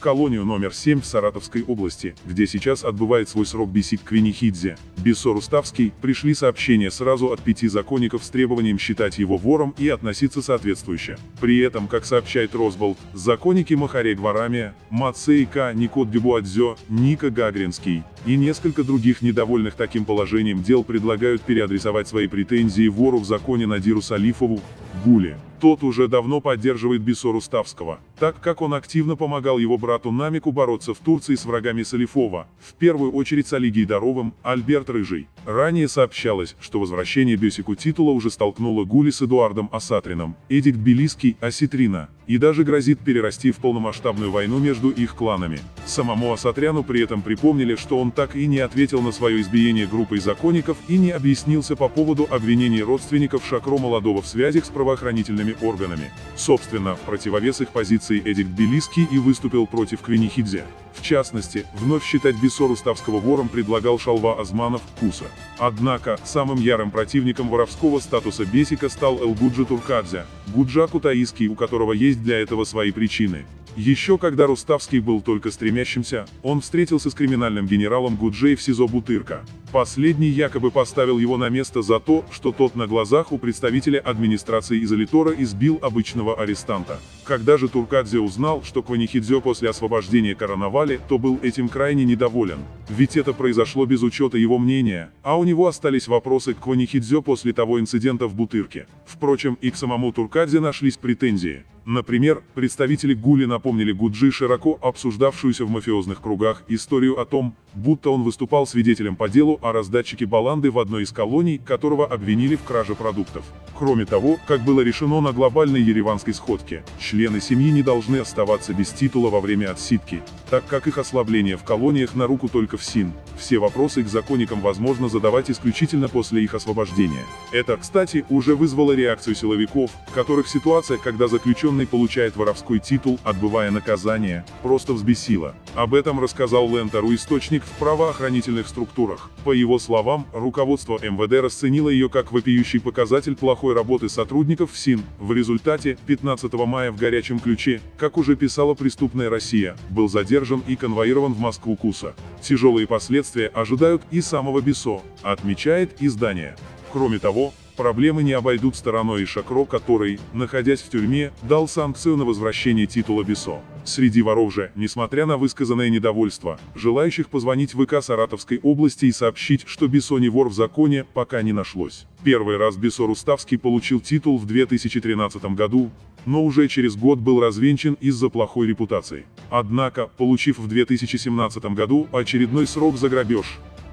колонию номер 7 в Саратовской области, где сейчас отбывает свой срок Бесик Квенихидзе, Бесо Руставский, пришли сообщения сразу от 5 законников с требованием считать его вором и относиться соответствующе. При этом, как сообщает Росбалт, законники Махарегварами, Мацейка, Никот Дебуадзе, Ника Гагринский и несколько других недовольных таким положением дел предлагают переадресовать свои претензии вору в законе Надиру Салифову, Гуле. Тот уже давно поддерживает Бесо Руставского, так как он активно помогал его брату Намику бороться в Турции с врагами Салифова, в первую очередь с Альгидаровым, Альберт Рыжий. Ранее сообщалось, что возвращение Бесику титула уже столкнуло Гули с Эдуардом Асатряном, Эдик Тбилисский, Осетрина, и даже грозит перерасти в полномасштабную войну между их кланами. Самому Асатряну при этом припомнили, что он так и не ответил на свое избиение группой законников и не объяснился по поводу обвинений родственников Шакро Молодого в связях с правоохранительными органами. Собственно, в противовес их позиции Эдик Тбилисский и выступил против Квенихидзе. В частности, вновь считать Бесо Руставского вором предлагал Шалва Озманов, Куса. Однако, самым ярым противником воровского статуса Бесика стал Элгуджа Туркадзе, Гуджа Кутаисский, у которого есть для этого свои причины. Еще когда Руставский был только стремящимся, он встретился с криминальным генералом Гуджей в СИЗО Бутырка. Последний якобы поставил его на место за то, что тот на глазах у представителя администрации Изолитора избил обычного арестанта. Когда же Туркадзе узнал, что Квенихидзе после освобождения короновали, то был этим крайне недоволен. Ведь это произошло без учета его мнения, а у него остались вопросы к Квенихидзе после того инцидента в Бутырке. Впрочем, и к самому Туркадзе нашлись претензии. Например, представители Гули напомнили Гуджи широко обсуждавшуюся в мафиозных кругах историю о том, будто он выступал свидетелем по делу о раздатчике баланды в одной из колоний, которого обвинили в краже продуктов. Кроме того, как было решено на глобальной ереванской сходке, члены семьи не должны оставаться без титула во время отсидки, так как их ослабление в колониях на руку только в СИН. Все вопросы к законникам возможно задавать исключительно после их освобождения. Это, кстати, уже вызвало реакцию силовиков, которых ситуация, когда заключенный получает воровской титул, отбывая наказание, просто взбесила. Об этом рассказал Ленте.ру источник в правоохранительных структурах. По его словам, руководство МВД расценило ее как вопиющий показатель плохой работы сотрудников в СИН. В результате, 15 мая в «Горячем ключе», как уже писала преступная Россия, был задержан и конвоирован в Москву Куса. Тяжелые последствия ожидают и самого Бесо, отмечает издание. Кроме того, проблемы не обойдут стороной и Шакро, который, находясь в тюрьме, дал санкцию на возвращение титула Бесо. Среди воров же, несмотря на высказанное недовольство, желающих позвонить в ИК Саратовской области и сообщить, что Бесо не вор в законе, пока не нашлось. Первый раз Бесо Руставский получил титул в 2013 году, но уже через год был развенчан из-за плохой репутации. Однако, получив в 2017 году очередной срок за грабеж,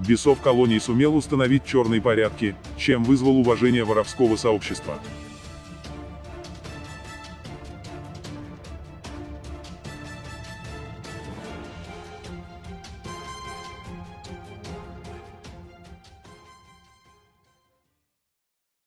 Бесо в колонии сумел установить черные порядки, чем вызвал уважение воровского сообщества.